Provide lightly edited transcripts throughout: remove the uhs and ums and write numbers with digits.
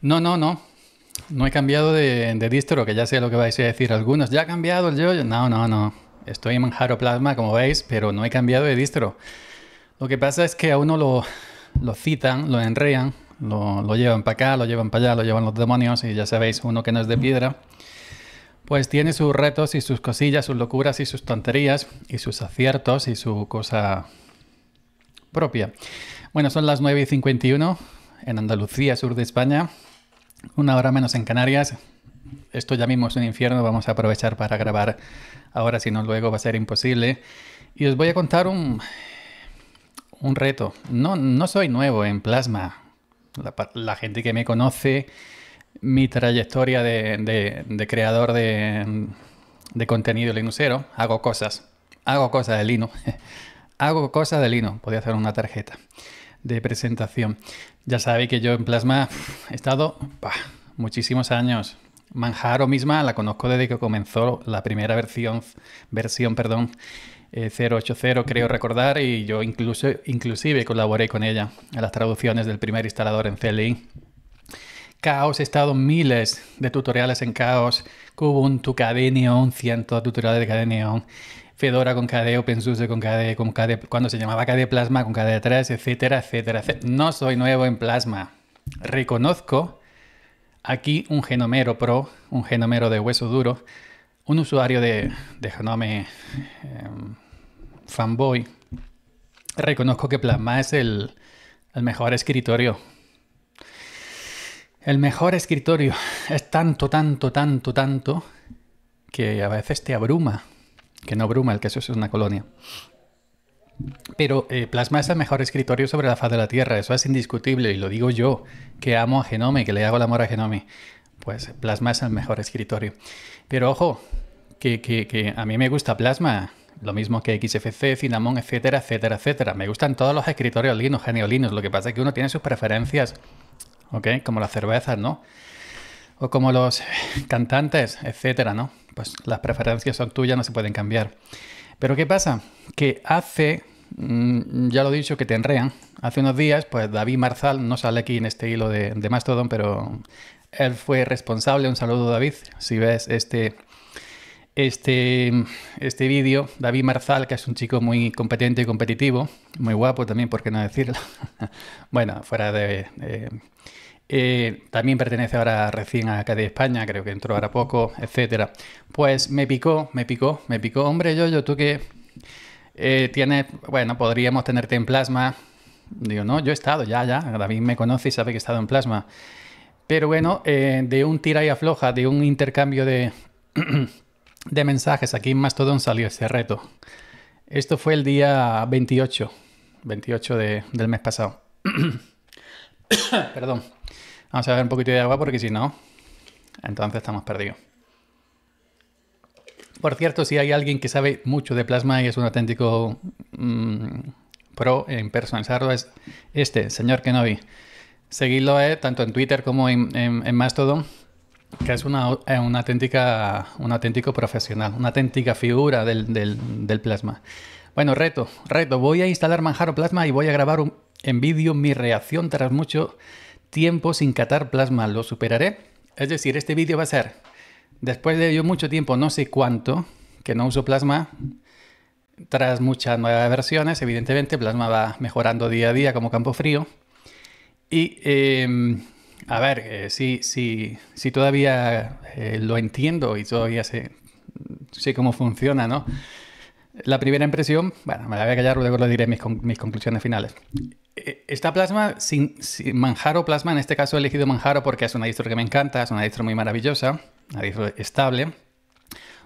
No he cambiado de distro, que ya sé lo que vais a decir algunos. ¿Ya ha cambiado el yo? No. Estoy en Manjaro Plasma, como veis, pero no he cambiado de distro. Lo que pasa es que a uno lo citan, lo enrean, lo llevan para acá, lo llevan para allá, lo llevan los demonios, y ya sabéis, uno que no es de piedra, pues tiene sus retos y sus cosillas, sus locuras y sus tonterías, y sus aciertos y su cosa propia. Bueno, son las 9:51 en Andalucía, sur de España. Una hora menos en Canarias. Esto ya mismo es un infierno. Vamos a aprovechar para grabar ahora, si no luego va a ser imposible. Y os voy a contar un reto. No soy nuevo en Plasma. La gente que me conoce, mi trayectoria de creador de contenido linuxero, hago cosas de Linux. Hago cosas de Linux. Podría hacer una tarjeta de presentación. Ya sabéis que yo en Plasma he estado muchísimos años. Manjaro misma la conozco desde que comenzó la primera versión 0.8.0, creo recordar, y yo inclusive colaboré con ella en las traducciones del primer instalador en CLI. Chaos, he estado miles de tutoriales en Chaos, Kubuntu, KDE Neon, cientos de tutoriales de KDE Neon, Fedora con KDE, OpenSUSE con KDE, cuando se llamaba KDE Plasma, con KDE 3, etcétera, etcétera, etcétera. No soy nuevo en Plasma. Reconozco aquí un Gnomero Pro, un Gnomero de hueso duro, un usuario de Gnome fanboy. Reconozco que Plasma es el mejor escritorio. El mejor escritorio es tanto que a veces te abruma. Que no bruma, el que eso es una colonia. Pero Plasma es el mejor escritorio sobre la faz de la Tierra, eso es indiscutible, y lo digo yo, que amo a Genome, que le hago el amor a Genome. Pues Plasma es el mejor escritorio. Pero ojo, que a mí me gusta Plasma, lo mismo que XFCE, Cinnamon, etcétera, etcétera, etcétera. Me gustan todos los escritorios Linux, genio Linux, lo que pasa es que uno tiene sus preferencias, ¿ok? Como las cervezas, ¿no? O como los cantantes, etcétera, ¿no? Pues las preferencias son tuyas, no se pueden cambiar. Pero ¿qué pasa? Que hace, ya lo he dicho, que te enrean. Hace unos días, pues David Marzal, no sale aquí en este hilo de Mastodon, pero él fue responsable. Un saludo, David. Si ves este vídeo, David Marzal, que es un chico muy competente y competitivo, muy guapo también, ¿por qué no decirlo? Bueno, fuera de... también pertenece ahora recién a KDE España, creo que entró ahora poco, etcétera. Pues me picó. Hombre, yo, tú que tienes... Bueno, podríamos tenerte en Plasma. Digo, no, yo he estado, ya. David me conoce y sabe que he estado en Plasma. Pero bueno, de un tira y afloja, de un intercambio de mensajes aquí en Mastodon salió ese reto. Esto fue el día 28 del mes pasado. Perdón. Vamos a beber un poquito de agua porque si no, entonces estamos perdidos. Por cierto, si hay alguien que sabe mucho de Plasma y es un auténtico pro en personalizarlo, es este señor Kenobi. Seguidlo tanto en Twitter como en Mastodon, que es un auténtico profesional, una auténtica figura del Plasma. Bueno, reto. Voy a instalar Manjaro Plasma y voy a grabar en vídeo mi reacción tras mucho tiempo sin catar Plasma. Lo superaré. Es decir, este vídeo va a ser después de yo mucho tiempo, no sé cuánto, que no uso Plasma, tras muchas nuevas versiones. Evidentemente Plasma va mejorando día a día como campo frío. Y a ver, si todavía lo entiendo y todavía sé cómo funciona, ¿no? La primera impresión, bueno, me la voy a callar, luego le diré mis conclusiones finales. Está Plasma sin Manjaro Plasma, en este caso he elegido Manjaro porque es una distro que me encanta, es una distro muy maravillosa, una distro estable.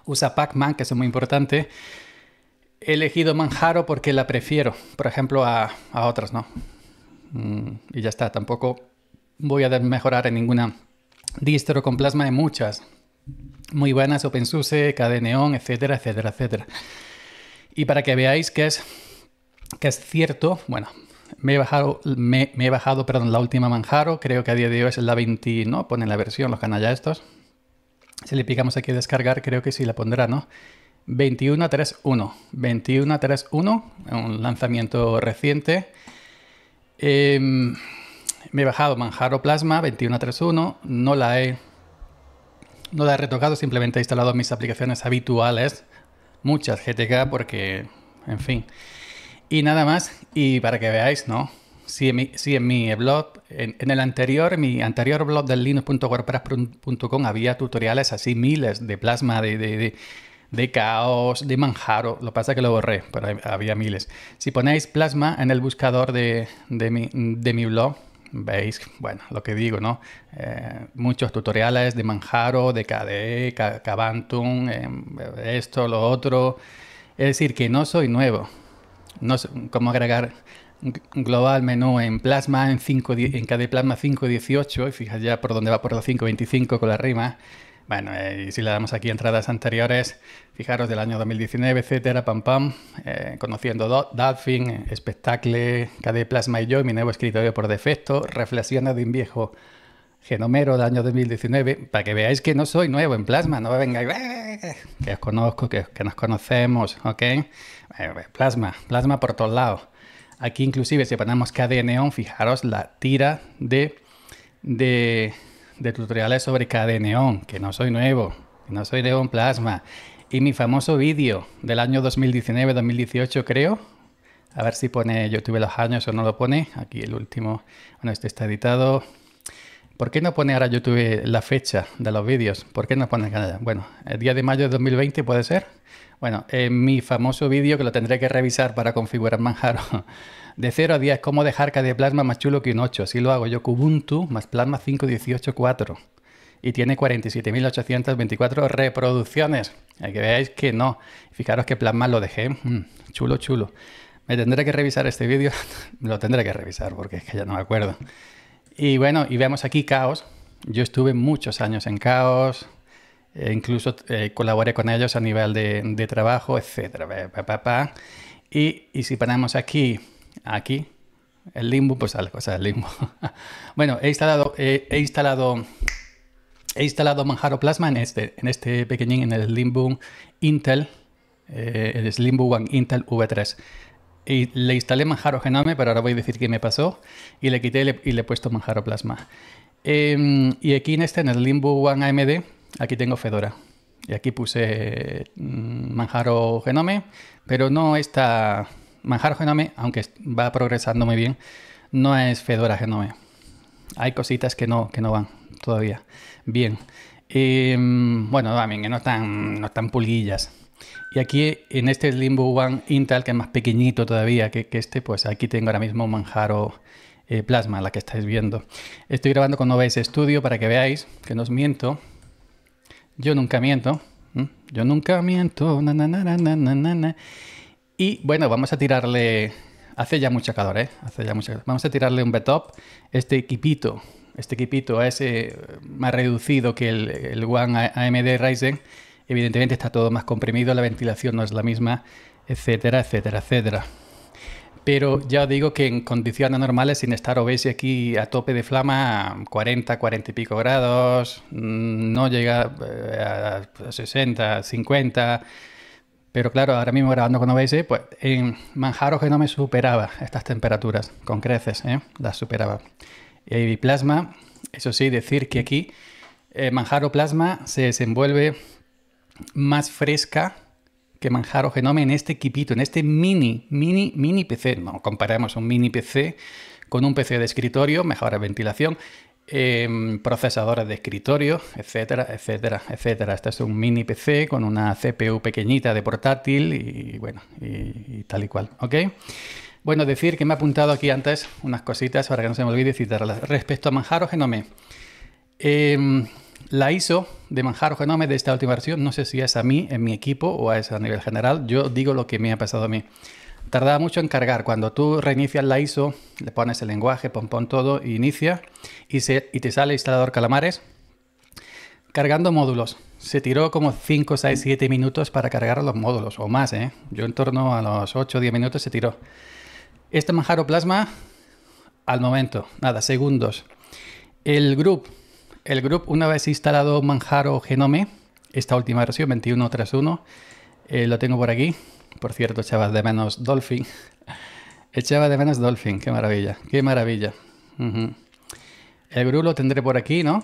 Usa Pacman, que eso es muy importante. He elegido Manjaro porque la prefiero, por ejemplo, a otras, ¿no? Y ya está, tampoco voy a mejorar en ninguna distro con Plasma, hay muchas. Muy buenas, OpenSUSE, KDE Neon, etcétera, etcétera, etcétera. Y para que veáis que es cierto, bueno, me he bajado, la última Manjaro, creo que a día de hoy es la 20, ¿no? Ponen la versión, los canallas estos. Si le picamos aquí a descargar, creo que sí la pondrá, ¿no? 21.3.1. 21.3.1, un lanzamiento reciente. Me he bajado Manjaro Plasma 21.3.1, no la he retocado, simplemente he instalado mis aplicaciones habituales, muchas GTK porque, en fin. Y nada más, y para que veáis, ¿no? Sí, en mi blog, en mi anterior blog del linux.wordpress.com había tutoriales así, miles de Plasma, de caos, de Manjaro. Lo que pasa es que lo borré, pero había miles. Si ponéis Plasma en el buscador de mi blog, veis, bueno, lo que digo, ¿no? Muchos tutoriales de Manjaro, de KDE, Kubuntu, esto, lo otro. Es decir, que no soy nuevo. No sé cómo agregar global menú en Plasma, en KDE Plasma 5.18, y fija ya por dónde va, por la 5.25 con la rima. Bueno, y si le damos aquí entradas anteriores, fijaros del año 2019, etcétera, pam pam, conociendo Dolphin, Espectacle, KDE Plasma y yo, y mi nuevo escritorio por defecto, reflexiones de un viejo Gnomero del año 2019, para que veáis que no soy nuevo en Plasma, no vengáis, que os conozco, que nos conocemos, ¿ok? Plasma por todos lados. Aquí inclusive si ponemos KDE Neon, fijaros la tira de tutoriales sobre KDE Neon, que no soy nuevo, en Plasma. Y mi famoso vídeo del año 2019-2018 creo, a ver si pone YouTube los años o no lo pone, aquí el último, bueno, este está editado. ¿Por qué no pone ahora YouTube la fecha de los vídeos? ¿Por qué no pone nada? Bueno, el día de mayo de 2020 puede ser. Bueno, mi famoso vídeo, que lo tendré que revisar para configurar Manjaro, de 0 a 10, cómo dejar KDE Plasma más chulo que un 8. Así lo hago yo, Kubuntu más Plasma 5.18.4. Y tiene 47.824 reproducciones. Hay que veáis que no. Fijaros que Plasma lo dejé. Chulo, chulo. Me tendré que revisar este vídeo. Lo tendré que revisar porque es que ya no me acuerdo. Y bueno, y vemos aquí Caos. Yo estuve muchos años en Caos, incluso colaboré con ellos a nivel de trabajo, etcétera. Y si ponemos aquí, el Limbo, pues algo, o sea, el Limbo. Bueno, he instalado Manjaro Plasma en este pequeñín, en el Limbo Intel, el Slimbook One Intel V3. Y le instalé Manjaro Genome, pero ahora voy a decir qué me pasó, y le quité y le he puesto Manjaro Plasma. Y aquí en el Limbo One AMD, aquí tengo Fedora. Y aquí puse Manjaro Genome, pero no está... Manjaro Genome, aunque va progresando muy bien, no es Fedora Genome. Hay cositas que no van todavía bien. Bueno, también que no están pulguillas. Y aquí en este Limbo One Intel, que es más pequeñito todavía que este, pues aquí tengo ahora mismo Manjaro Plasma, la que estáis viendo. Estoy grabando con OBS Studio para que veáis que no os miento. Yo nunca miento. Yo nunca miento. Na, na, na, na, na, na. Y bueno, vamos a tirarle... Hace ya mucho calor, ¿eh? Hace ya mucho calor. Vamos a tirarle un BTOP. Este equipito es más reducido que el One AMD Ryzen. Evidentemente está todo más comprimido, la ventilación no es la misma, etcétera, etcétera, etcétera. Pero ya os digo que en condiciones normales, sin estar OBS aquí a tope de flama, 40, 40 y pico grados, no llega a 60, 50... Pero claro, ahora mismo grabando con OBS, pues en Manjaro Genome superaba estas temperaturas, con creces, ¿eh? Las superaba. Y Plasma, eso sí, decir que aquí Manjaro Plasma se desenvuelve más fresca que Manjaro Genome en este equipito, en este mini PC. No comparamos un mini PC con un PC de escritorio, mejor ventilación, procesadores de escritorio, etcétera, etcétera, etcétera. Este es un mini PC con una CPU pequeñita de portátil y bueno, y tal y cual, ¿ok? Bueno, decir que me he apuntado aquí antes unas cositas para que no se me olvide citarlas. Respecto a Manjaro Genome, la ISO de Manjaro Genome de esta última versión, no sé si es a mí, en mi equipo, o es a nivel general. Yo digo lo que me ha pasado a mí. Tardaba mucho en cargar. Cuando tú reinicias la ISO, le pones el lenguaje, pon todo, y inicia, y te sale instalador Calamares cargando módulos. Se tiró como 5, 6, 7 minutos para cargar los módulos, o más, ¿eh? Yo en torno a los 8 o 10 minutos se tiró. Este Manjaro Plasma, al momento, nada, segundos. El GRUB, una vez instalado Manjaro Genome, esta última versión, 21.3.1, lo tengo por aquí. Por cierto, echabas de menos Dolphin. Qué maravilla, qué maravilla. El GRU lo tendré por aquí, ¿no?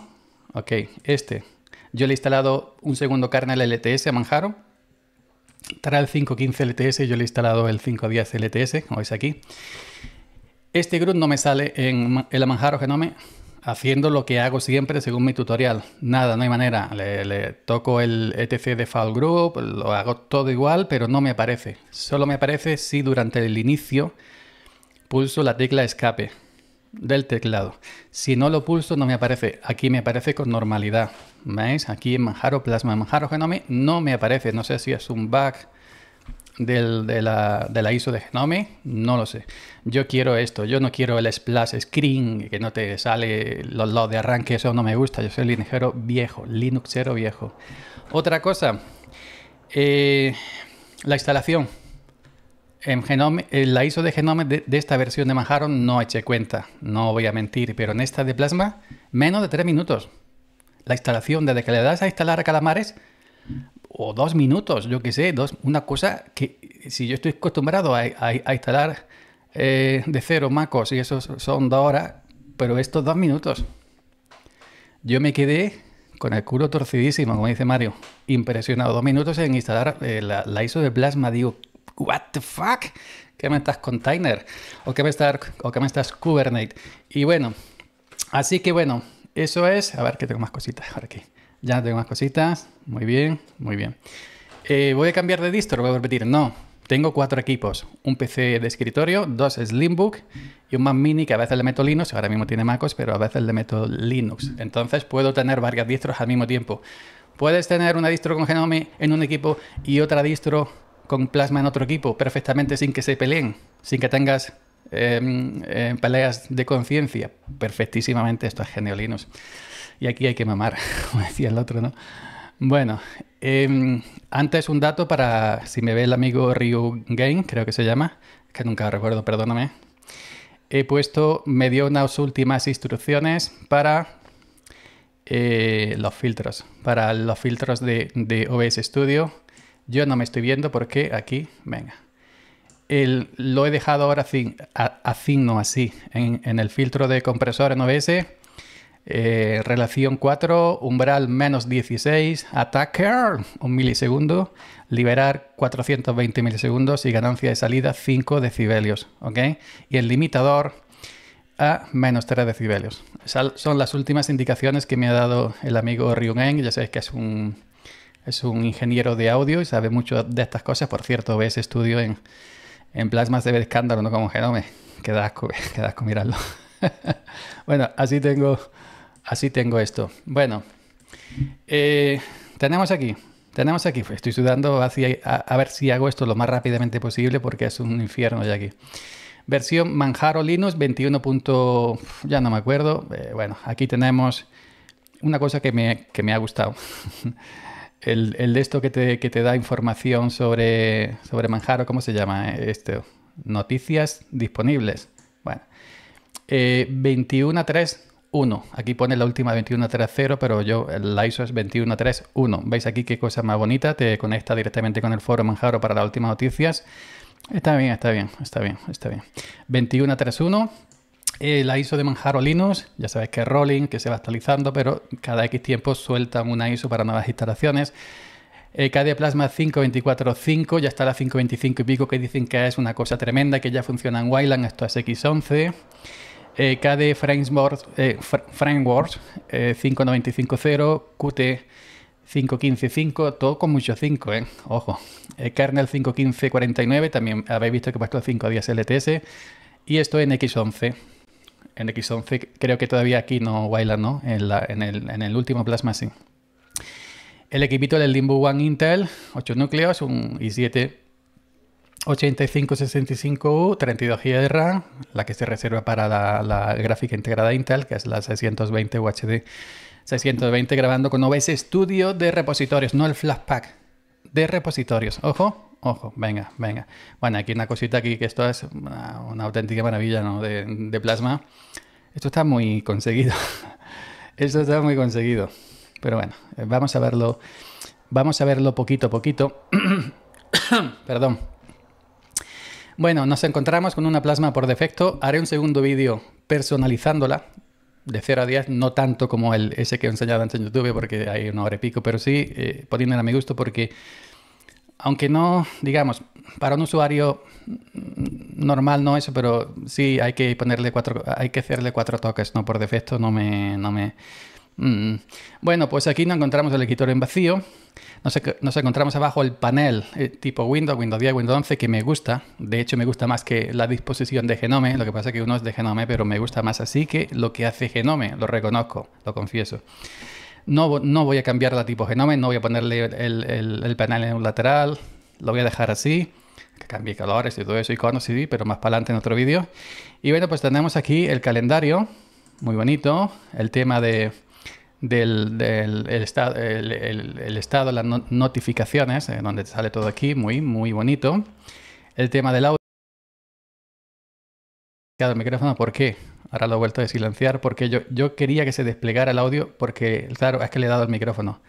Ok, este. Yo le he instalado un segundo kernel LTS a Manjaro. Trae el 5.15 LTS y yo le he instalado el 5.10 LTS, como veis aquí. Este GRUB no me sale en el Manjaro Genome haciendo lo que hago siempre según mi tutorial. Nada, no hay manera. Le toco el etc default GRUB, lo hago todo igual, pero no me aparece. Solo me aparece si durante el inicio pulso la tecla escape del teclado. Si no lo pulso no me aparece. Aquí me aparece con normalidad. ¿Veis? Aquí en Manjaro Plasma, en Manjaro Genome no me aparece. No sé si es un bug de la ISO de Gnome, no lo sé. Yo quiero esto, yo no quiero el splash screen, que no te sale los logs de arranque, eso no me gusta. Yo soy linujero viejo, linuxero viejo. Otra cosa, la instalación. En Gnome, en la ISO de Gnome de esta versión de Manjaro no eché cuenta, no voy a mentir, pero en esta de Plasma, menos de 3 minutos. La instalación, desde que le das a instalar a Calamares, o 2 minutos, yo qué sé, una cosa que si yo estoy acostumbrado a instalar de cero macOS y eso son 2 horas, pero estos 2 minutos. Yo me quedé con el culo torcidísimo, como dice Mario, impresionado. 2 minutos en instalar la ISO de Plasma, digo... What the fuck? ¿Qué me estás container? ¿O qué me estás, Kubernetes? Y bueno, así que bueno, eso es. A ver, que tengo más cositas ahora aquí. Ya tengo más cositas. Muy bien, muy bien. ¿Voy a cambiar de distro? Voy a repetir. No, tengo 4 equipos. Un PC de escritorio, 2 Slimbook y un Mac Mini que a veces le meto Linux. Ahora mismo tiene MacOS, pero a veces le meto Linux. Entonces puedo tener varias distros al mismo tiempo. Puedes tener una distro con Gnome en un equipo y otra distro con Plasma en otro equipo, perfectamente, sin que se peleen, sin que tengas peleas de conciencia. Perfectísimamente, esto es genio Linux. Y aquí hay que mamar, como decía el otro, ¿no? Bueno, antes un dato para, si me ve el amigo Ryu Game, creo que se llama, que nunca recuerdo, perdóname. He puesto, me dio unas últimas instrucciones para los filtros, de OBS Studio. Yo no me estoy viendo porque aquí, venga, lo he dejado ahora así, en el filtro de compresor en OBS, relación 4, umbral menos 16, attacker, 1 milisegundo, liberar 420 milisegundos y ganancia de salida 5 decibelios, ¿ok? Y el limitador a menos 3 decibelios. Son las últimas indicaciones que me ha dado el amigo Ryungen, ya sabéis que es un ingeniero de audio y sabe mucho de estas cosas. Por cierto, OBS Studio en Plasma se ve escándalo, no como Gnome. Qué asco mirarlo. Bueno, así tengo esto. Bueno, tenemos aquí. Estoy sudando a ver si hago esto lo más rápidamente posible porque es un infierno ya aquí. Versión Manjaro Linux 21. Ya no me acuerdo. Bueno, aquí tenemos una cosa que me ha gustado. El de esto que te da información sobre Manjaro, ¿cómo se llama? Esto, noticias disponibles. Bueno, 21.3.1. Aquí pone la última 21.3.0, pero yo la ISO es 21.3.1. ¿Veis aquí qué cosa más bonita? Te conecta directamente con el foro Manjaro para las últimas noticias. Está bien. 21.3.1. La ISO de Manjaro Linux, ya sabéis que es rolling, que se va actualizando, pero cada X tiempo sueltan una ISO para nuevas instalaciones. KDE Plasma 5.24.5, ya está la 5.25 y pico, que dicen que es una cosa tremenda, que ya funciona en Wayland, esto es X11. KDE Frameworks 5.95.0, Qt 5.15.5, todo con mucho 5, ojo. Kernel 5.15.49, también habéis visto que he puesto 5.10 LTS. Y esto en X11. En X11 creo que todavía aquí no baila, ¿no? En el último Plasma sí. El equipito del Limbo One Intel, 8 núcleos, un i7 8565U, 32 GB de RAM, la que se reserva para la gráfica integrada Intel, que es la 620 UHD 620, grabando con OBS Studio de repositorios, no el Flashpack, de repositorios. Ojo, venga. Bueno, aquí una cosita aquí, que esto es una auténtica maravilla, ¿no? de Plasma. Esto está muy conseguido. Pero bueno, vamos a verlo. Poquito a poquito. Perdón. Bueno, nos encontramos con una Plasma por defecto. Haré un segundo vídeo personalizándola. de 0 a 10, no tanto como el ese que he enseñado antes en YouTube, porque hay una hora y pico, pero sí poniéndole a mi gusto, porque aunque no, digamos, para un usuario normal no eso, pero sí hay que ponerle hacerle cuatro toques, ¿no? Por defecto Bueno, pues aquí no encontramos el escritorio en vacío. Nos encontramos abajo el panel tipo Windows, Windows 10, Windows 11, que me gusta. De hecho, me gusta más que la disposición de GNOME. Lo que pasa es que uno es de GNOME, pero me gusta más así que lo que hace GNOME. Lo reconozco, lo confieso. No voy a cambiar la tipo GNOME, no voy a ponerle el panel en un lateral. Lo voy a dejar así. Que cambie colores y todo eso, iconos, sí, pero más para adelante en otro vídeo. Y bueno, pues tenemos aquí el calendario. Muy bonito. El tema del estado, las notificaciones, donde sale todo aquí, muy bonito. El tema del audio, el micrófono, ¿por qué? Ahora lo he vuelto a silenciar porque yo quería que se desplegara el audio porque, claro, es que le he dado al micrófono,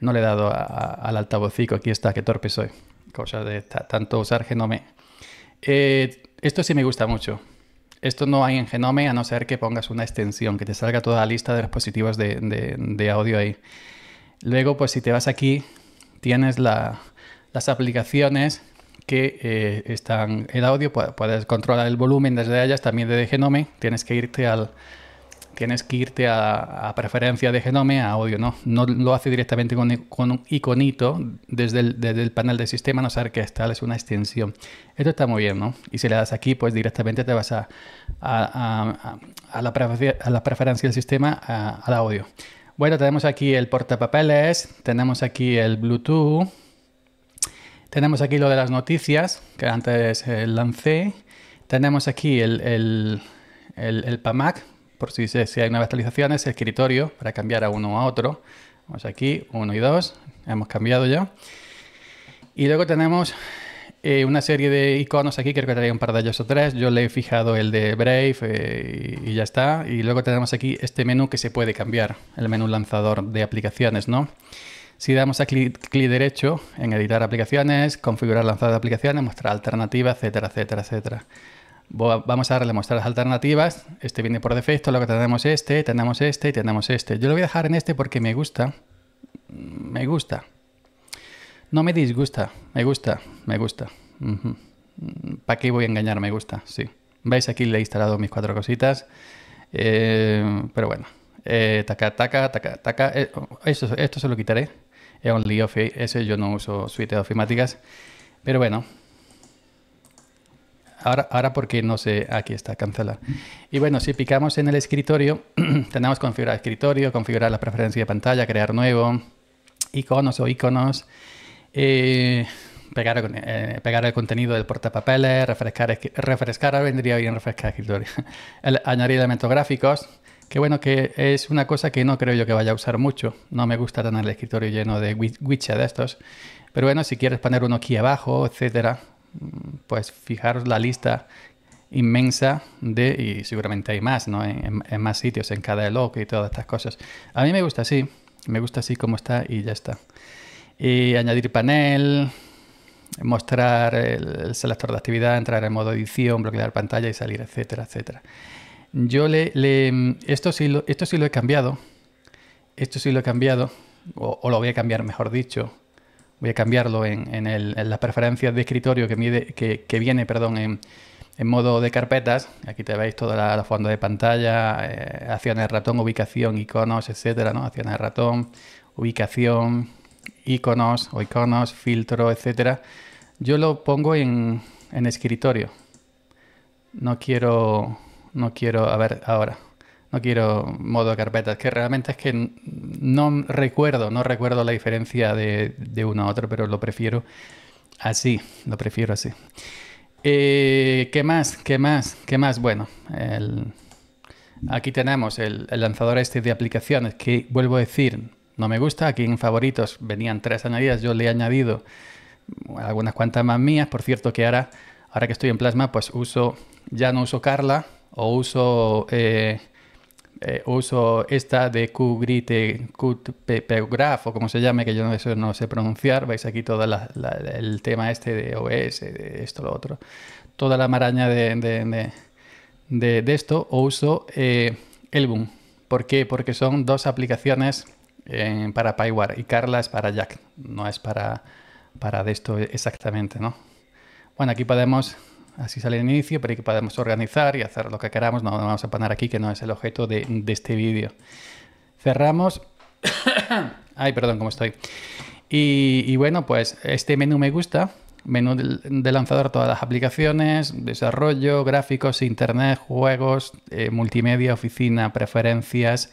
no le he dado al altavocico. Aquí está, qué torpe soy. Cosa de tanto usar GNOME. Esto sí me gusta mucho. Esto no hay en GNOME, a no ser que pongas una extensión, que te salga toda la lista de dispositivos de audio ahí. Luego, pues si te vas aquí, tienes las aplicaciones que están el audio, puedes controlar el volumen desde ellas, también desde GNOME. Tienes que irte a preferencia de GNOME, a audio, ¿no? No lo hace directamente con un iconito desde el panel de sistema, a no ser que esta es una extensión. Esto está muy bien, ¿no? Y si le das aquí, pues directamente te vas a la preferencia del sistema, al audio. Bueno, tenemos aquí el portapapeles, tenemos aquí el Bluetooth, tenemos aquí lo de las noticias, que antes lancé, tenemos aquí el PAMAC, por si hay nuevas actualizaciones, el escritorio para cambiar a uno a otro. Vamos aquí, 1 y 2, hemos cambiado ya. Y luego tenemos una serie de iconos aquí, creo que traía un par de ellos o tres. Yo le he fijado el de Brave y ya está. Y luego tenemos aquí este menú que se puede cambiar, el menú lanzador de aplicaciones, ¿no? Si damos a clic derecho en editar aplicaciones, configurar lanzador de aplicaciones, mostrar alternativas, etcétera, etcétera, etcétera. Vamos a darle mostrar las alternativas. Este viene por defecto, luego tenemos este, tenemos este y tenemos este. Yo lo voy a dejar en este porque me gusta. Me gusta. No me disgusta. Me gusta. Me gusta. ¿Para qué voy a engañar? Me gusta, sí. ¿Veis? Aquí le he instalado mis 4 cositas. Pero bueno. Taca, taca, taca, taca. Esto se lo quitaré. Only Office. Ese yo no uso suite de ofimáticas. Pero bueno. Ahora porque no sé, aquí está, cancelar. Y bueno, si picamos en el escritorio, tenemos configurar escritorio, configurar las preferencias de pantalla, crear nuevo, iconos o iconos, pegar el contenido del portapapeles, refrescar, ahora vendría bien refrescar escritorio, añadir elementos gráficos, que bueno, que es una cosa que no creo yo que vaya a usar mucho, no me gusta tener el escritorio lleno de widgets de estos, pero bueno, si quieres poner uno aquí abajo, etcétera, pues fijaros la lista inmensa y seguramente hay más, ¿no? En más sitios, en KDEblog y todas estas cosas. A mí me gusta así como está y ya está. Y añadir panel, mostrar el selector de actividad, entrar en modo edición, bloquear pantalla y salir, etcétera, etcétera. Yo esto sí lo he cambiado, o lo voy a cambiar, mejor dicho. Voy a cambiarlo en las preferencias de escritorio que viene, perdón, en modo de carpetas. Aquí te veis toda la fondo de pantalla, acciones de ratón, ubicación, iconos, etcétera, ¿no? Acciones de ratón, ubicación, iconos o iconos, filtro, etcétera. Yo lo pongo en escritorio. No quiero, a ver, ahora. No quiero modo de carpetas, que realmente es que no recuerdo la diferencia de uno a otro, pero lo prefiero así, ¿Qué más? Bueno, aquí tenemos el lanzador este de aplicaciones, que vuelvo a decir, no me gusta. Aquí en favoritos venían 3 añadidas, yo le he añadido algunas cuantas más mías. Por cierto que ahora que estoy en Plasma, pues ya no uso Carla, o uso... uso esta de Qt, o como se llame, que yo no sé pronunciar. Veis aquí todo el tema este de OS, de esto, lo otro. Toda la maraña de esto. O uso Elboom, ¿Por qué? Porque son dos aplicaciones para PipeWire y Carla es para Jack, no es para de esto exactamente, ¿no? Bueno, aquí podemos, así sale el inicio, pero aquí podemos organizar y hacer lo que queramos. No vamos a poner aquí, que no es el objeto de este vídeo. Cerramos. Ay, perdón, ¿cómo estoy? Y bueno, pues este menú me gusta. Menú de lanzador, todas las aplicaciones, desarrollo, gráficos, internet, juegos, multimedia, oficina, preferencias,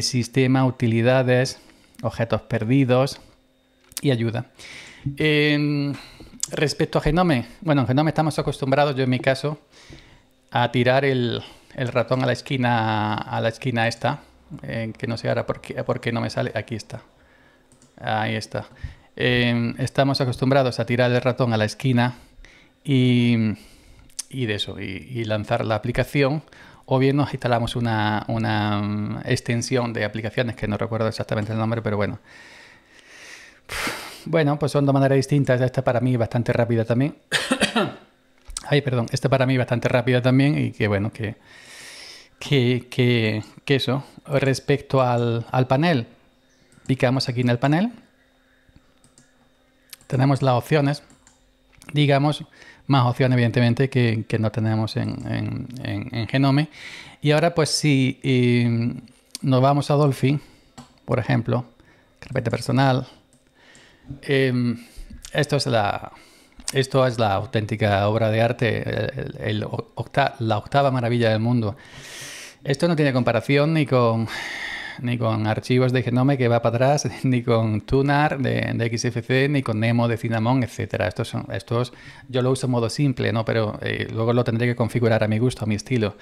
sistema, utilidades, objetos perdidos y ayuda. Respecto a GNOME, bueno, en GNOME estamos acostumbrados, yo en mi caso, a tirar el ratón a la esquina esta, que no sé ahora por qué no me sale, aquí está, ahí está. Estamos acostumbrados a tirar el ratón a la esquina y lanzar la aplicación, o bien nos instalamos una extensión de aplicaciones que no recuerdo exactamente el nombre, pero bueno. Bueno, pues son dos maneras distintas. Esta para mí bastante rápida también. Ay, perdón. Esta para mí bastante rápida también y que bueno, que eso. Respecto al panel, picamos aquí en el panel. Tenemos las opciones, digamos, más opciones evidentemente que no tenemos en GNOME. Y ahora pues si nos vamos a Dolphin, por ejemplo, carpeta personal, esto es la auténtica obra de arte, la octava maravilla del mundo. Esto no tiene comparación ni con archivos de GNOME que va para atrás, ni con Tunar de XFCE, ni con Nemo de Cinnamon, etc. Estos yo lo uso en modo simple, ¿no? Pero luego lo tendré que configurar a mi gusto, a mi estilo.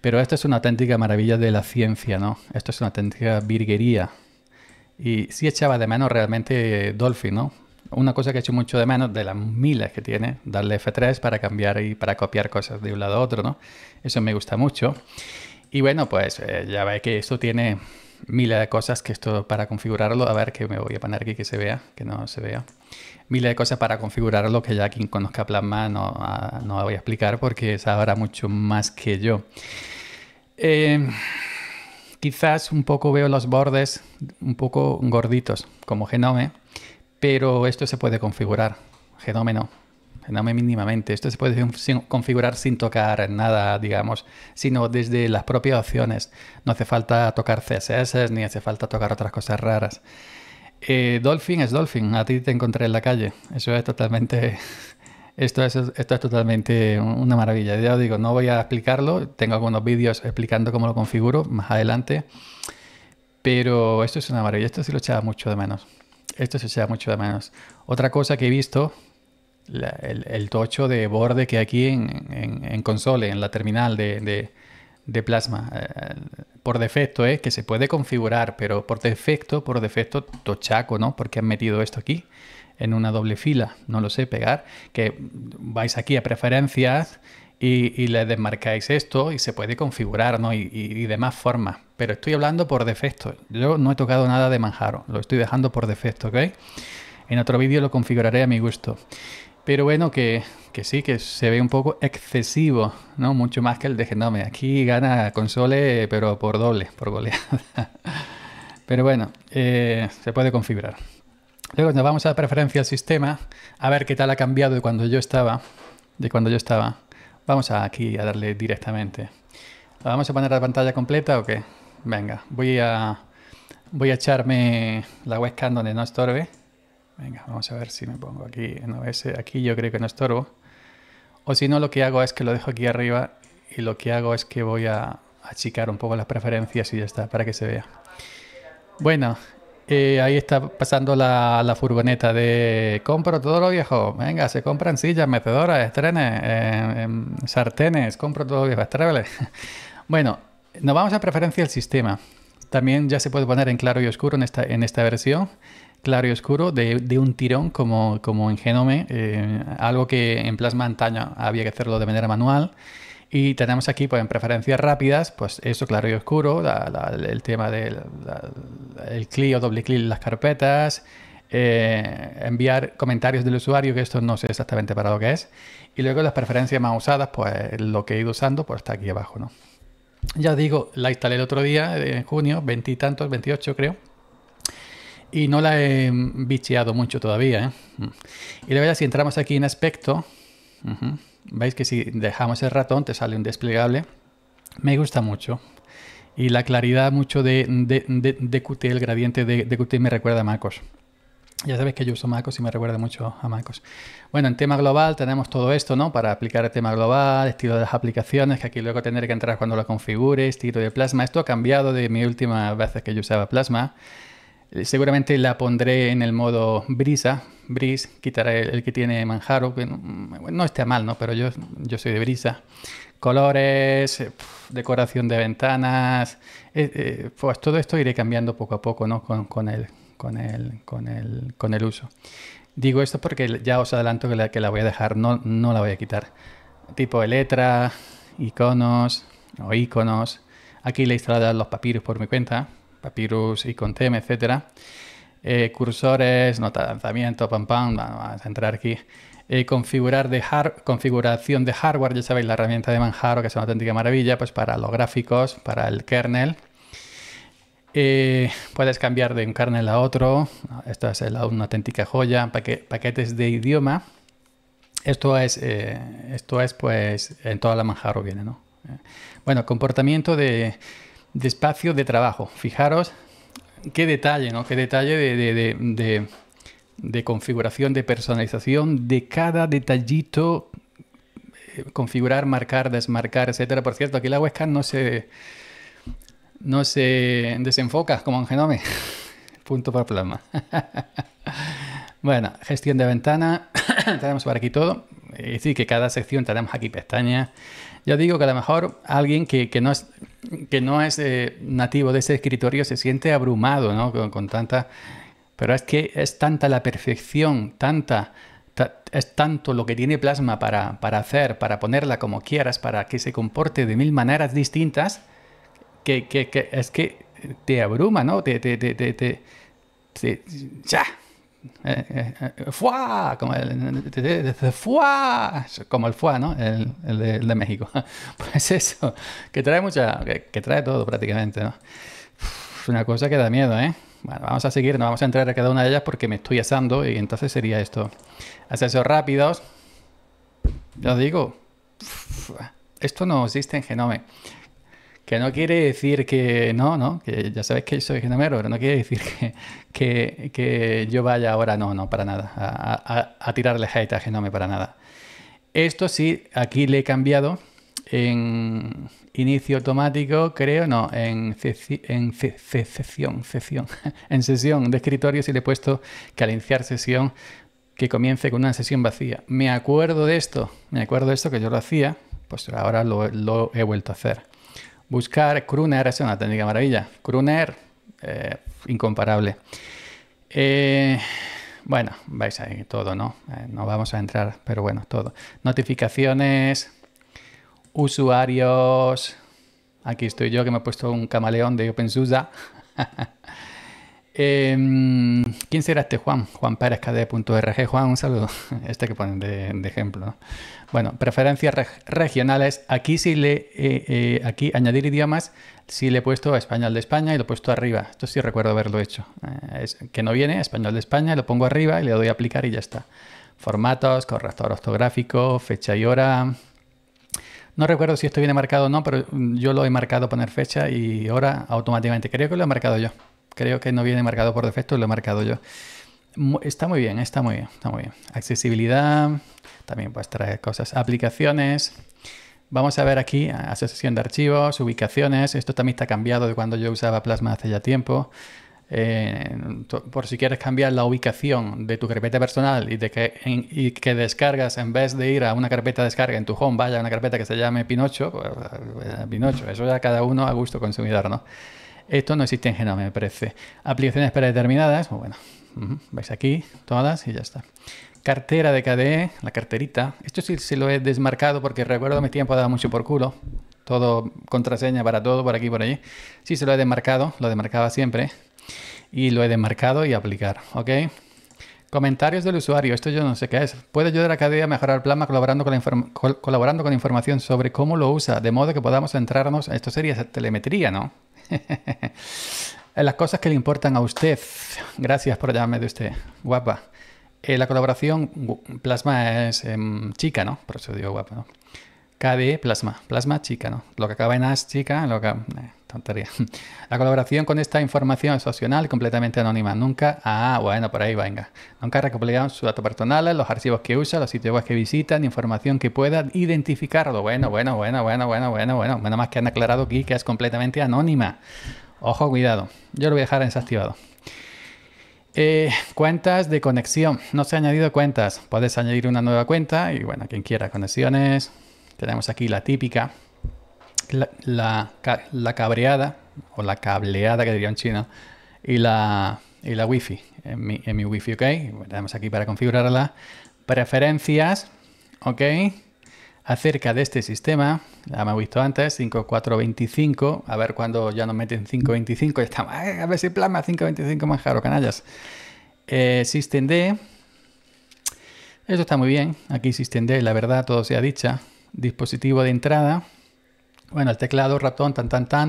Pero esto es una auténtica maravilla de la ciencia, ¿no? Esto es una auténtica virguería. Y sí echaba de menos realmente Dolphin, ¿no? Una cosa que he hecho mucho de menos, de las miles que tiene, darle F3 para cambiar y para copiar cosas de un lado a otro, ¿no? Eso me gusta mucho. Y bueno, pues ya veis que esto tiene miles de cosas que esto para configurarlo, a ver que me voy a poner aquí que se vea, que no se vea. Miles de cosas para configurarlo que ya quien conozca Plasma no voy a explicar porque sabrá mucho más que yo. Quizás un poco veo los bordes un poco gorditos como GNOME, pero esto se puede configurar. GNOME no. GNOME mínimamente. Esto se puede configurar sin tocar nada, digamos, sino desde las propias opciones. No hace falta tocar CSS ni hace falta tocar otras cosas raras. Dolphin es Dolphin. A ti te encontré en la calle. Eso es totalmente... Esto es totalmente una maravilla. Ya os digo, no voy a explicarlo. Tengo algunos vídeos explicando cómo lo configuro más adelante. Pero esto es una maravilla. Esto sí lo echaba mucho de menos. Esto se echaba mucho de menos. Otra cosa que he visto... El tocho de borde que hay aquí en Console, en la terminal de Plasma. Por defecto es que se puede configurar, pero por defecto tochaco, ¿no? Porque han metido esto aquí en una doble fila, no lo sé pegar, que vais aquí a preferencias y le desmarcáis esto y se puede configurar, ¿no? Y de más formas, pero estoy hablando por defecto. Yo no he tocado nada de Manjaro, lo estoy dejando por defecto, ¿ok? En otro vídeo lo configuraré a mi gusto. Pero bueno, que sí, que se ve un poco excesivo, ¿no? Mucho más que el de GNOME. Aquí gana Console, pero por doble, por goleada. Pero bueno, se puede configurar. Luego nos vamos a preferencia del sistema, a ver qué tal ha cambiado de cuando yo estaba. Vamos aquí a darle directamente. ¿La vamos a poner la pantalla completa o qué? Venga, voy a echarme la webcam donde no estorbe. Venga, vamos a ver si me pongo aquí en OBS. Aquí yo creo que no estorbo. O si no, lo que hago es que lo dejo aquí arriba y lo que hago es que voy a achicar un poco las preferencias y ya está, para que se vea. Bueno, ahí está pasando la furgoneta de compro todo lo viejo. Venga, se compran sillas, mecedoras, trenes, sartenes, compro todo lo viejo, estrebles. Bueno, nos vamos a preferencia del sistema. También ya se puede poner en claro y oscuro en esta versión. Claro y oscuro de un tirón como en GNOME, algo que en Plasma antaño había que hacerlo de manera manual. Y tenemos aquí pues en preferencias rápidas, pues eso, claro y oscuro, el tema del clic o doble clic en las carpetas, enviar comentarios del usuario, que esto no sé exactamente para lo que es. Y luego las preferencias más usadas, pues lo que he ido usando, pues está aquí abajo, ¿no? Ya os digo, la instalé el otro día, en junio, 28 creo. Y no la he bicheado mucho todavía, ¿eh? Y la verdad, si entramos aquí en aspecto, veis que si dejamos el ratón te sale un desplegable. Me gusta mucho. Y la claridad mucho de Qt, el gradiente de Qt me recuerda a macOS. Ya sabéis que yo uso macOS y me recuerda mucho a macOS. Bueno, en tema global tenemos todo esto, ¿no? Para aplicar el tema global, estilo de las aplicaciones, que aquí luego tendré que entrar cuando lo configure, estilo de Plasma. Esto ha cambiado de mi última vez que yo usaba Plasma. Seguramente la pondré en el modo brisa, bris, quitaré el que tiene Manjaro, que no está mal, ¿no? Pero yo soy de brisa. Colores, decoración de ventanas, pues todo esto iré cambiando poco a poco, ¿no? Con el uso. Digo esto porque ya os adelanto que la voy a dejar, no la voy a quitar. Tipo de letra, iconos. Aquí le he instalado los papyrus por mi cuenta. Papyrus, icon-tem, etc. Cursores, nota de lanzamiento, vamos a entrar aquí. Configuración de hardware, ya sabéis, la herramienta de Manjaro, que es una auténtica maravilla, pues para los gráficos, para el kernel. Puedes cambiar de un kernel a otro. Esto es una auténtica joya. Paquetes de idioma. Esto es pues en toda la Manjaro viene, ¿no? Bueno, comportamiento de espacio de trabajo. Fijaros qué detalle, ¿no? Qué detalle de configuración, de personalización, de cada detallito. Configurar, marcar, desmarcar, etcétera. Por cierto, aquí la webcam no se desenfoca como en Gnome. Punto por Plasma. Bueno, gestión de ventana. Tenemos por aquí todo. Es decir, que cada sección tenemos aquí pestañas. Yo digo que a lo mejor alguien que no es nativo de ese escritorio se siente abrumado, ¿no? Con tanta... Pero es que es tanta la perfección, es tanto lo que tiene Plasma para hacer, para ponerla como quieras, para que se comporte de mil maneras distintas, que es que te abruma, ¿no? ¡Ya! ¡Fua! Como el fuá, ¿no? El de México. Pues eso, que trae mucha... Que trae todo prácticamente, ¿no? Es una cosa que da miedo, ¿eh? Bueno, vamos a seguir, no vamos a entrar a cada una de ellas porque me estoy asando y entonces sería esto. Accesos rápidos. Ya os digo, esto no existe en GNOME. Que no quiere decir que no, que ya sabéis que soy Gnomero, pero no quiere decir que yo vaya ahora, no, para nada, a tirarle hate a Gnome, para nada. Esto sí, aquí le he cambiado en inicio automático, creo, no, en sesión de escritorio sí le he puesto que al iniciar sesión que comience con una sesión vacía. Me acuerdo de esto que yo lo hacía, pues ahora lo he vuelto a hacer. Buscar, crooner, es una auténtica maravilla. Crooner, incomparable. Bueno, vais ahí todo, ¿no? No vamos a entrar, pero bueno, todo. Notificaciones, usuarios. Aquí estoy yo que me he puesto un camaleón de OpenSUSE. ¿Quién será este Juan? Juan Pérez, KDE.org. Juan, un saludo. Este que ponen de ejemplo, ¿no? Bueno, preferencias regionales. Aquí sí aquí añadir idiomas, sí le he puesto a español de España y lo he puesto arriba. Esto sí recuerdo haberlo hecho. Es que no viene, español de España, lo pongo arriba y le doy a aplicar y ya está. Formatos, corrector ortográfico, fecha y hora. No recuerdo si esto viene marcado o no, pero yo lo he marcado poner fecha y hora automáticamente. Creo que lo he marcado yo. Creo que no viene marcado por defecto, lo he marcado yo. Está muy bien. Accesibilidad, también puedes traer cosas. Aplicaciones, vamos a ver aquí, asociación de archivos, ubicaciones. Esto también está cambiado de cuando yo usaba Plasma hace ya tiempo. Por si quieres cambiar la ubicación de tu carpeta personal y que descargas, en vez de ir a una carpeta de descarga en tu home, vaya a una carpeta que se llame Pinocho, eso ya cada uno a gusto consumidor, ¿no? Esto no existe en GNOME, me parece. Aplicaciones predeterminadas, bueno, vais aquí, todas y ya está. Cartera de KDE, la carterita. Esto sí se lo he desmarcado porque recuerdo mi tiempo daba mucho por culo. Todo, contraseña para todo, por aquí, por allí. Sí se lo he desmarcado, lo desmarcaba siempre. Y lo he desmarcado y aplicar, ¿ok? Comentarios del usuario. Esto yo no sé qué es. Puede ayudar a KDE a mejorar Plasma colaborando con información sobre cómo lo usa, de modo que podamos centrarnos. Esto sería telemetría, ¿no? En las cosas que le importan a usted. Gracias por llamarme de usted. Guapa. La colaboración Plasma es chica, ¿no? Por eso digo guapa, ¿no? KDE Plasma. Plasma chica, ¿no? Lo que acaba en as chica, lo que... tontería. La colaboración con esta información es opcional, completamente anónima. Nunca... Ah, bueno, por ahí venga. Nunca recopilamos sus datos personales, los archivos que usa, los sitios web que visitan, información que pueda identificarlo. Bueno. Nada más que han aclarado aquí que es completamente anónima. Ojo, cuidado. Yo lo voy a dejar desactivado. Cuentas de conexión. No se ha añadido cuentas. Puedes añadir una nueva cuenta y, bueno, quien quiera, conexiones... Tenemos aquí la típica, la cableada, o la cableada que diría en chino, y la wifi, en mi wifi, ok. Tenemos aquí para configurarla, preferencias, ok, acerca de este sistema, ya me he visto antes, 5.4.25, a ver cuando ya nos meten 5.25, estamos, a ver si Plasma 5.25 Manjaro, canallas. SystemD, eso está muy bien, aquí SystemD, la verdad, todo sea dicha. Dispositivo de entrada, bueno, el teclado, ratón,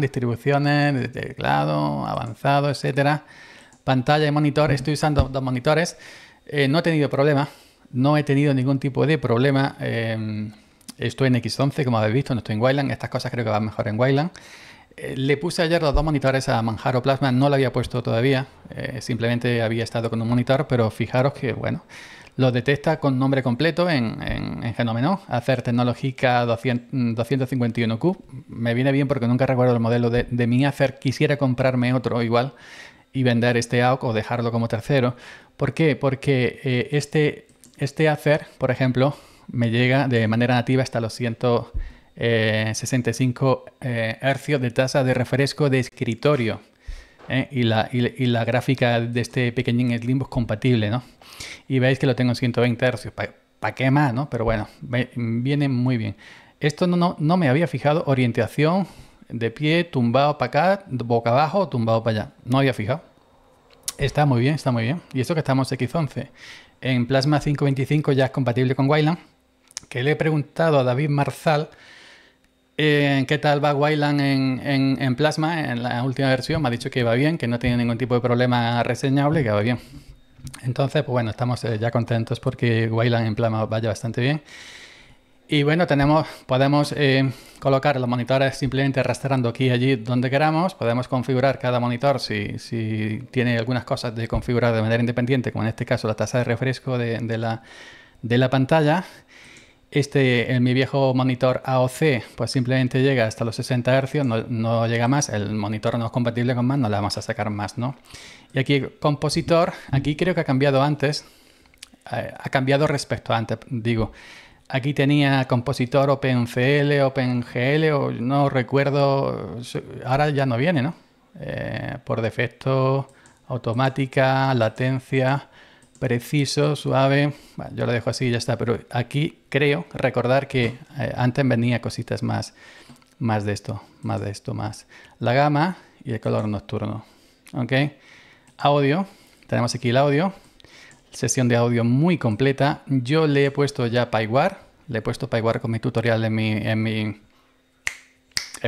distribuciones, de teclado, avanzado, etcétera, pantalla y monitor. Estoy usando dos monitores, no he tenido problema, no he tenido ningún tipo de problema. Estoy en X11, como habéis visto, no estoy en Wayland. Estas cosas creo que van mejor en Wayland. Le puse ayer los dos monitores a Manjaro Plasma, no lo había puesto todavía, simplemente había estado con un monitor, pero fijaros que, bueno, lo detecta con nombre completo en Gnomero. Acer Tecnológica 251Q. Me viene bien porque nunca recuerdo el modelo de mi Acer. Quisiera comprarme otro igual y vender este AUC o dejarlo como tercero. ¿Por qué? Porque este Acer, por ejemplo, me llega de manera nativa hasta los 165 Hz de tasa de refresco de escritorio. Y la gráfica de este pequeñín Slimbo es compatible, ¿no? Y veis que lo tengo en 120 Hz. ¿Para qué más, no? Pero bueno, viene muy bien. Esto no me había fijado. Orientación de pie, tumbado para acá, boca abajo, tumbado para allá. No había fijado. Está muy bien, está muy bien. Y esto que estamos X11. En Plasma 5.25 ya es compatible con Wayland. Que le he preguntado a David Marzal... ¿Qué tal va Wayland en Plasma en la última versión? Me ha dicho que va bien, que no tiene ningún tipo de problema reseñable, que va bien. Entonces, pues bueno, estamos ya contentos porque Wayland en Plasma vaya bastante bien. Y bueno, podemos colocar los monitores simplemente arrastrando aquí y allí donde queramos. Podemos configurar cada monitor si tiene algunas cosas de configurar de manera independiente, como en este caso la tasa de refresco de la pantalla. En mi viejo monitor AOC, pues simplemente llega hasta los 60 Hz, no llega más, el monitor no es compatible con más, no le vamos a sacar más, ¿no? Y aquí, compositor, aquí creo que ha cambiado antes, ha cambiado respecto a antes, digo. Aquí tenía compositor OpenCL, OpenGL, o no recuerdo, ahora ya no viene, ¿no? Por defecto, automática, latencia... Preciso, suave, bueno, yo lo dejo así y ya está, pero aquí creo recordar que antes venía cositas más de esto, más. La gama y el color nocturno, ¿ok? Audio, tenemos aquí el audio, sesión de audio muy completa. Yo le he puesto ya PipeWire, con mi tutorial en mi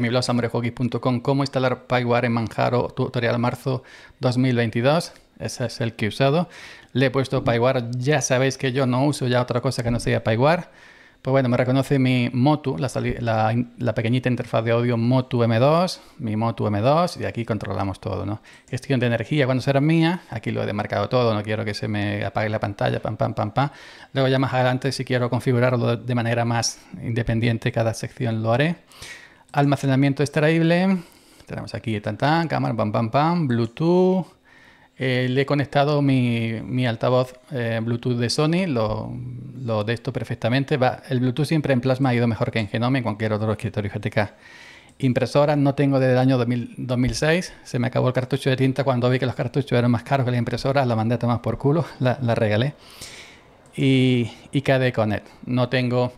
blog samuraihockey.com, cómo instalar PipeWire en Manjaro, tutorial marzo 2022. Ese es el que he usado. Le he puesto PipeWire. Ya sabéis que yo no uso ya otra cosa que no sea PipeWire. Pues bueno, me reconoce mi Motu, la pequeñita interfaz de audio Motu M2, mi Motu M2, y aquí controlamos todo, ¿no? Gestión de energía cuando será mía. Aquí lo he demarcado todo, no quiero que se me apague la pantalla, pam. Luego ya más adelante, si quiero configurarlo de manera más independiente, cada sección lo haré. Almacenamiento extraíble. Tenemos aquí cámara, Bluetooth. Le he conectado mi altavoz Bluetooth de Sony, lo de esto perfectamente. El Bluetooth siempre en Plasma ha ido mejor que en Gnome, en cualquier otro escritorio GTK. Impresoras no tengo desde el año 2006. Se me acabó el cartucho de tinta cuando vi que los cartuchos eran más caros que las impresoras. La mandé a tomar por culo, la regalé. Y KDE Connect. No tengo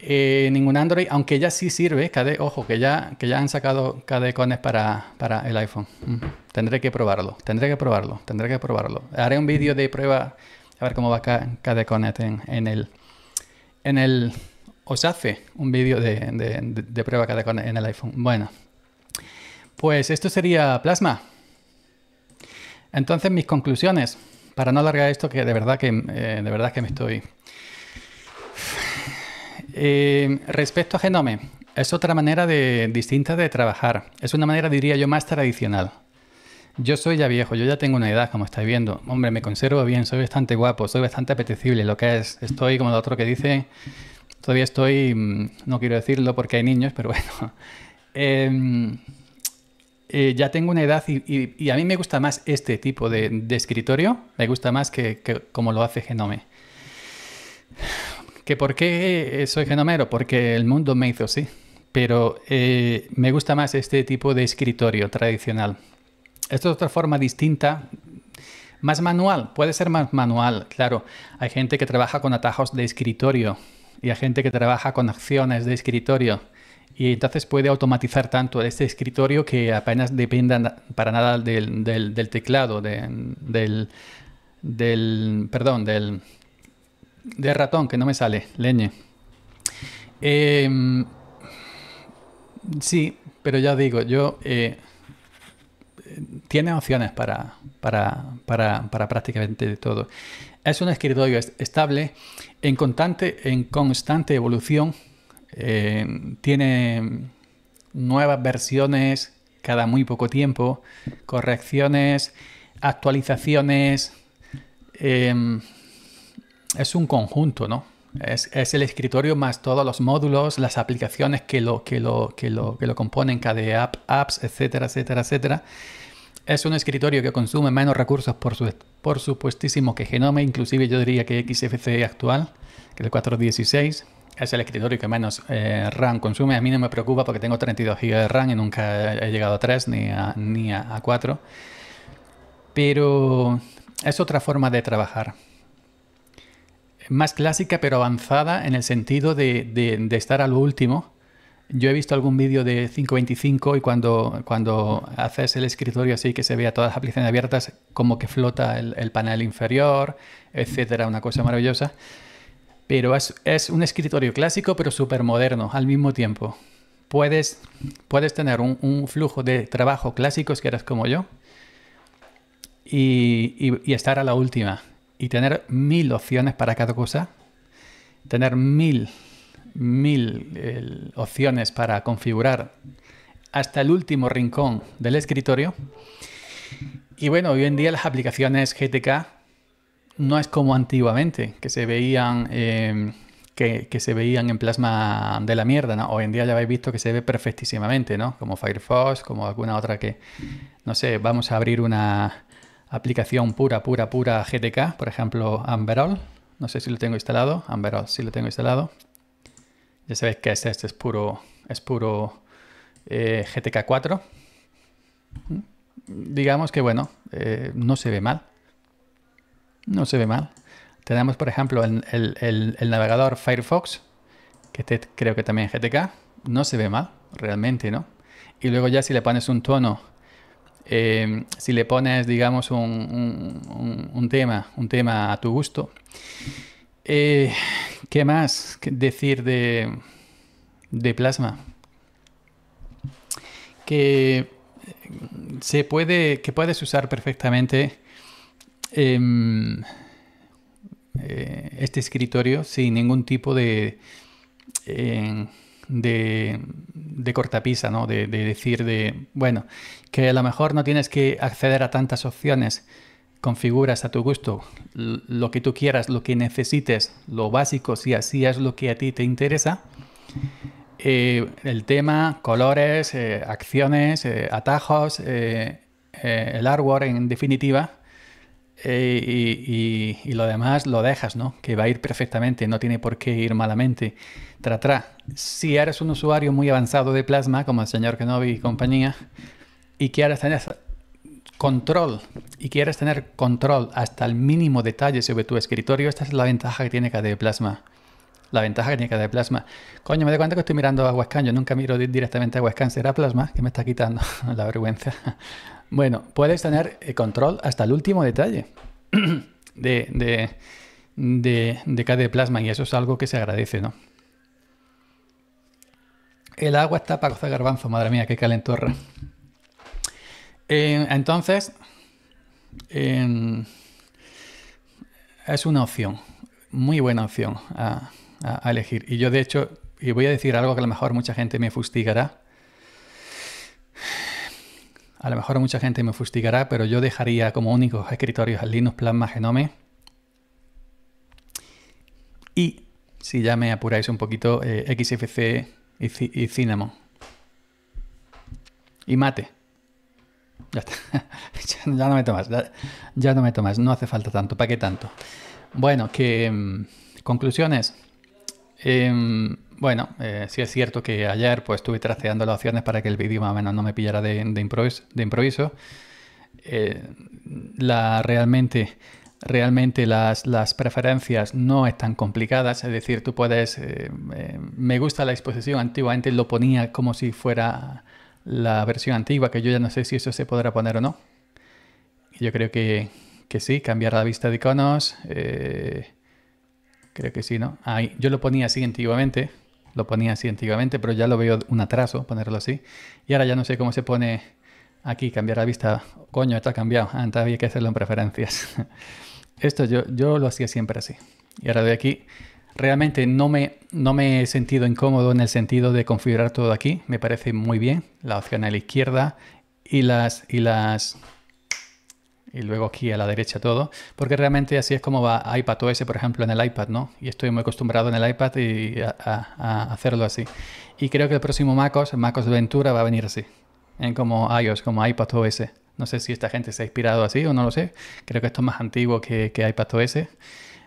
ningún Android, aunque ya sí sirve KDE. Ojo, que ya han sacado KDE Connect para el iPhone. Tendré que probarlo. Haré un vídeo de prueba a ver cómo va KDE Connect en el os hace un vídeo de prueba KDE Connect en el iPhone. Bueno, pues esto sería Plasma. Entonces, mis conclusiones, para no alargar esto, que de verdad que me estoy... respecto a GNOME, es otra manera distinta de trabajar. Es una manera, diría yo, más tradicional. Yo soy ya viejo, yo ya tengo una edad, como estáis viendo. Hombre, me conservo bien, soy bastante guapo, soy bastante apetecible, lo que es. Estoy, como lo otro que dice, todavía estoy... No quiero decirlo porque hay niños, pero bueno. Ya tengo una edad y a mí me gusta más este tipo de escritorio, me gusta más que como lo hace GNOME. ¿Que por qué soy GNOMero? Porque el mundo me hizo así, pero me gusta más este tipo de escritorio tradicional. Esto es otra forma distinta, más manual, puede ser más manual, claro. Hay gente que trabaja con atajos de escritorio y hay gente que trabaja con acciones de escritorio. Y entonces puede automatizar tanto este escritorio que apenas dependa para nada del teclado, del ratón, que no me sale, leñe. Sí, pero ya digo, yo... tiene opciones para prácticamente todo. Es un escritorio estable, en constante evolución. Tiene nuevas versiones cada muy poco tiempo, correcciones, actualizaciones. Es un conjunto, ¿no? Es el escritorio más todos los módulos, las aplicaciones que lo componen, KDE App, apps, etcétera, etcétera, etcétera. Es un escritorio que consume menos recursos, por supuestísimo, que GNOME, inclusive yo diría que XFCE actual, que es el 416. Es el escritorio que menos RAM consume. A mí no me preocupa porque tengo 32 GB de RAM y nunca he llegado a 3 ni a 4. Pero es otra forma de trabajar. Más clásica pero avanzada en el sentido de estar a lo último. Yo he visto algún vídeo de 525 y cuando haces el escritorio así que se vea todas las aplicaciones abiertas, como que flota el panel inferior, etcétera. Una cosa maravillosa. Pero es un escritorio clásico, pero súper moderno al mismo tiempo. Puedes tener un flujo de trabajo clásico, si eres como yo, y estar a la última. Y tener 1000 opciones para cada cosa. Tener mil opciones para configurar hasta el último rincón del escritorio. Y bueno, hoy en día las aplicaciones GTK no es como antiguamente, que se veían en Plasma de la mierda, ¿no? Hoy en día ya habéis visto que se ve perfectísimamente, ¿no? Como Firefox, como alguna otra que... No sé, vamos a abrir una aplicación pura GTK, por ejemplo, Amberol. No sé si lo tengo instalado. Amberol, sí lo tengo instalado. Ya sabéis que este es puro GTK 4. Digamos que, bueno, no se ve mal. No se ve mal. Tenemos, por ejemplo, el navegador Firefox, que creo que también es GTK. No se ve mal, realmente, ¿no? Y luego ya si le pones un tono, si le pones, digamos, un tema a tu gusto. ¿Qué más decir de Plasma? Que puedes usar perfectamente este escritorio sin ningún tipo de cortapisa, ¿no? Bueno, que a lo mejor no tienes que acceder a tantas opciones, configuras a tu gusto lo que tú quieras, lo que necesites, lo básico, si así es lo que a ti te interesa. El tema, colores, acciones, atajos, el hardware, en definitiva. Y lo demás lo dejas, ¿no? Que va a ir perfectamente, no tiene por qué ir malamente. Si eres un usuario muy avanzado de Plasma, como el señor Kenobi y compañía, y quieres tener control, hasta el mínimo detalle sobre tu escritorio, esta es la ventaja que tiene KDE Plasma. Coño, me doy cuenta que estoy mirando a Huascan. Yo nunca miro directamente a Huascan. ¿Será Plasma? Que me está quitando la vergüenza. Bueno, puedes tener control hasta el último detalle. de KDE Plasma, y eso es algo que se agradece, ¿no? El agua está para cocer garbanzo, madre mía, qué calentorra. Entonces, es una opción, muy buena opción a elegir. Y yo, de hecho, y voy a decir algo que a lo mejor mucha gente me fustigará. A lo mejor mucha gente me fustigará, pero yo dejaría como únicos escritorios al Linux Plasma Genome. Y, si ya me apuráis un poquito, XFCE y Cinnamon. Y mate. Ya está. Ya no meto más. Ya no meto más. No hace falta tanto. ¿Para qué tanto? Bueno, que... conclusiones. Bueno, sí es cierto que ayer pues estuve trasteando las opciones para que el vídeo más o menos no me pillara de improviso. Realmente las preferencias no están complicadas, es decir, tú puedes... me gusta la exposición, antiguamente lo ponía como si fuera la versión antigua, que yo ya no sé si eso se podrá poner o no. Yo creo que sí, cambiar la vista de iconos... creo que sí, ¿no? Ahí. Yo lo ponía así antiguamente, pero ya lo veo un atraso ponerlo así. Y ahora ya no sé cómo se pone aquí, cambiar la vista. Coño, está cambiado. Antes había que hacerlo en preferencias. Esto yo lo hacía siempre así. Y ahora de aquí, realmente no me he sentido incómodo en el sentido de configurar todo aquí. Me parece muy bien. La opción a la izquierda y luego aquí a la derecha todo, porque realmente así es como va iPadOS, por ejemplo, en el iPad, ¿no? Y estoy muy acostumbrado en el iPad y a hacerlo así. Y creo que el próximo macOS Ventura, va a venir así, como iOS, como iPadOS. No sé si esta gente se ha inspirado así o no lo sé. Creo que esto es más antiguo que iPadOS.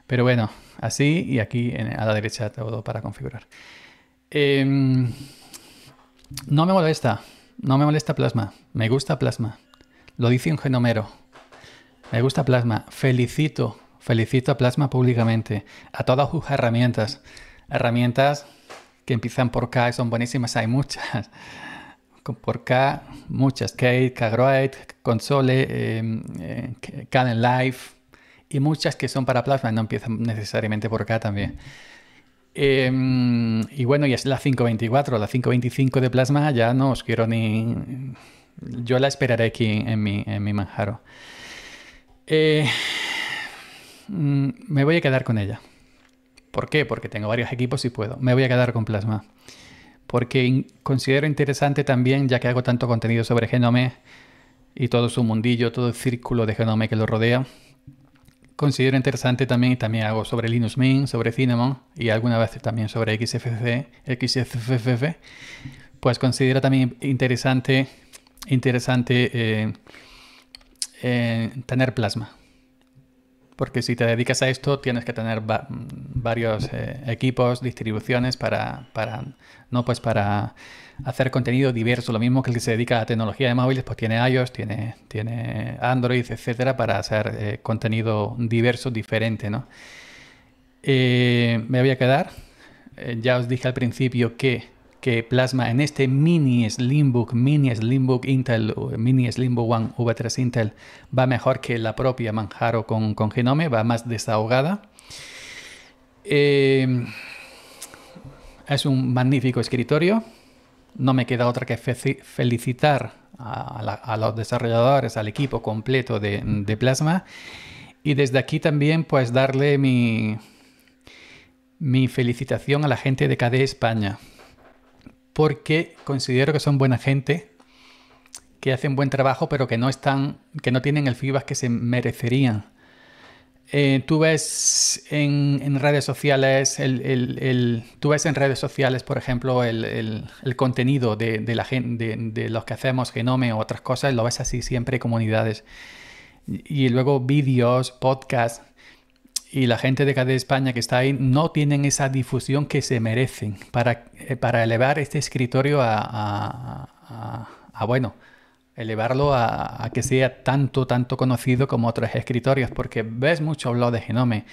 Pero bueno, así y aquí a la derecha todo para configurar. No me molesta. No me molesta Plasma. Me gusta Plasma. Lo dice un genomero. Me gusta Plasma. Felicito a Plasma públicamente. A todas sus herramientas. Herramientas que empiezan por K y son buenísimas. Hay muchas. Por K, muchas. Qt, KGroid, Konsole, Canon Live. Y muchas que son para Plasma. No empiezan necesariamente por K también. Y bueno, y es la 5.24. La 5.25 de Plasma ya no os quiero ni... Yo la esperaré aquí en mi Manjaro. Me voy a quedar con ella. ¿Por qué? Porque tengo varios equipos y puedo. Me voy a quedar con Plasma. Porque considero interesante también, ya que hago tanto contenido sobre Genome y todo su mundillo, todo el círculo de Genome que lo rodea, considero interesante también, y también hago sobre Linux Mint, sobre Cinnamon y alguna vez también sobre XFCE, pues considero también interesante tener Plasma, porque si te dedicas a esto tienes que tener varios equipos, distribuciones para hacer contenido diverso, lo mismo que el que se dedica a tecnología de móviles, pues tiene iOS, tiene Android, etcétera, para hacer contenido diverso, diferente, ¿no? Me voy a quedar, ya os dije al principio que Plasma en este mini Slimbook Intel, mini Slimbook One V3 Intel va mejor que la propia Manjaro con Genome, va más desahogada. Es un magnífico escritorio. No me queda otra que felicitar a los desarrolladores, al equipo completo de Plasma. Y desde aquí también pues darle mi felicitación a la gente de KDE España, porque considero que son buena gente, que hacen buen trabajo, pero que no tienen el feedback que se merecerían. Tú ves en redes sociales, por ejemplo, el contenido de la gente, de los que hacemos Genome o otras cosas, lo ves así siempre, comunidades. Y luego vídeos, podcasts. Y la gente de KDE España que está ahí no tienen esa difusión que se merecen para elevar este escritorio bueno, elevarlo a que sea tanto conocido como otros escritorios, porque ves muchos blogs de Genome,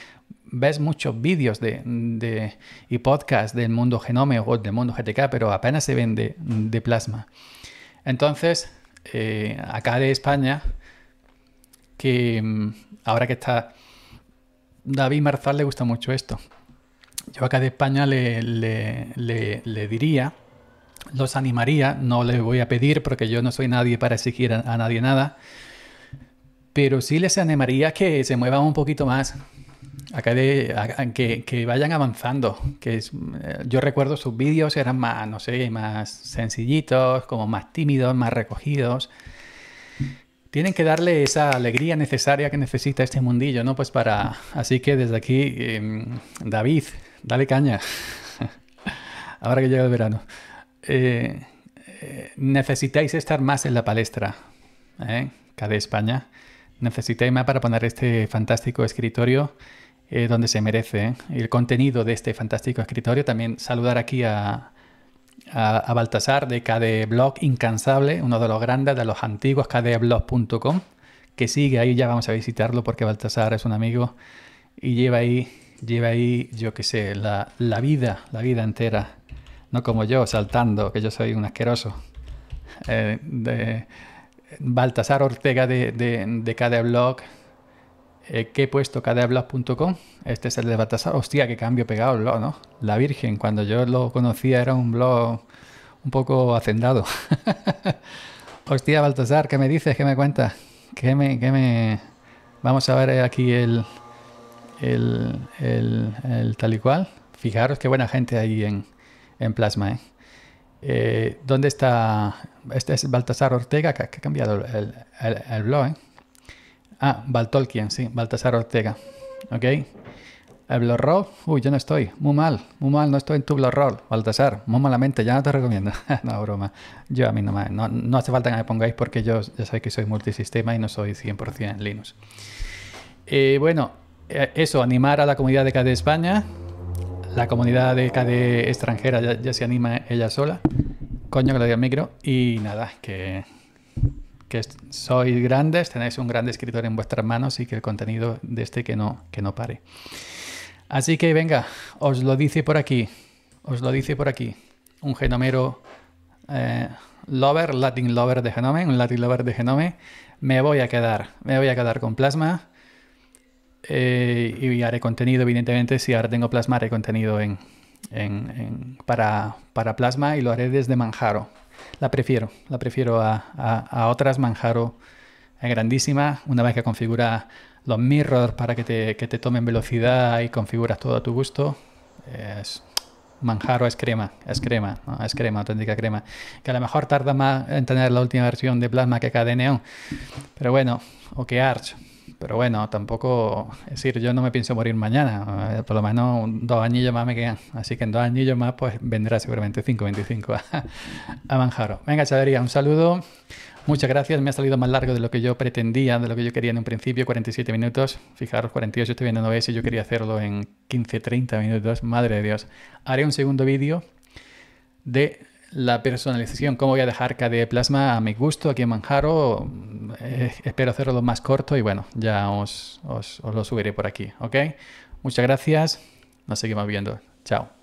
ves muchos vídeos y podcasts del mundo Genome o del mundo GTK, pero apenas se ven de Plasma. Entonces, acá de España, que ahora que está David Marzal le gusta mucho esto. Yo acá de España le diría, los animaría, no les voy a pedir porque yo no soy nadie para exigir a nadie nada, pero sí les animaría que se muevan un poquito más, acá que vayan avanzando. Yo recuerdo sus vídeos eran más, no sé, más sencillitos, como más tímidos, más recogidos. Tienen que darle esa alegría necesaria que necesita este mundillo, ¿no? Pues para... Así que desde aquí, David, dale caña. Ahora que llega el verano. Necesitáis estar más en la palestra, ¿eh? KDE España. Necesitáis más para poner este fantástico escritorio donde se merece, ¿eh? El contenido de este fantástico escritorio. También saludar aquí a Baltasar de KDEblog, incansable, uno de los grandes, de los antiguos, KDEblog.com, que sigue ahí, ya vamos a visitarlo porque Baltasar es un amigo y lleva ahí yo qué sé, la vida entera, no como yo, saltando, que yo soy un asqueroso. De Baltasar Ortega de KDEblog, que he puesto KDEblog.com. Este es el de Baltasar. Hostia, qué cambio pegado el blog, ¿no? La Virgen, cuando yo lo conocía era un blog un poco hacendado. Hostia, Baltasar, ¿qué me dices? ¿Qué me cuentas? Vamos a ver aquí el tal y cual. Fijaros qué buena gente ahí en Plasma, ¿eh? ¿Dónde está? Este es Baltasar Ortega, que ha cambiado el blog, ¿eh? Ah, Baltolkien, sí, Baltasar Ortega. Ok. El blog roll. Uy, yo no estoy. Muy mal, no estoy en tu blog roll, Baltasar. Muy malamente, ya no te recomiendo. No, broma. Yo a mí nomás. No hace falta que me pongáis porque yo ya sabéis que soy multisistema y no soy 100% en Linux. Bueno, eso, animar a la comunidad de KDE España. La comunidad de KDE extranjera ya se anima ella sola. Coño, que le doy al micro. Y nada, que sois grandes, tenéis un gran escritorio en vuestras manos y que el contenido de este que no pare. Así que venga, os lo dice por aquí, un genomero lover, Latin lover de Genome, me voy a quedar con Plasma y haré contenido, evidentemente. Si ahora tengo Plasma, haré contenido para Plasma y lo haré desde Manjaro. La prefiero a otras. Manjaro es grandísima. Una vez que configuras los mirrors para que te tomen velocidad y configuras todo a tu gusto, Manjaro es crema, ¿no? Es crema, auténtica crema. Que a lo mejor tarda más en tener la última versión de Plasma que KDE Neon, pero bueno, o que Arch. Pero bueno, tampoco... Es decir, yo no me pienso morir mañana. Por lo menos 2 añillos más me quedan. Así que en 2 añillos más pues vendrá seguramente 5.25 a Manjaro. Venga, chavalería, un saludo. Muchas gracias. Me ha salido más largo de lo que yo pretendía, de lo que yo quería en un principio. 47 minutos. Fijaros, 48 estoy viendo 9 y yo quería hacerlo en 15, 30 minutos. Madre de Dios. Haré un segundo vídeo de... la personalización, cómo voy a dejar KDE Plasma a mi gusto aquí en Manjaro. Espero hacerlo más corto y bueno, ya os lo subiré por aquí, ¿ok? Muchas gracias, nos seguimos viendo. Chao.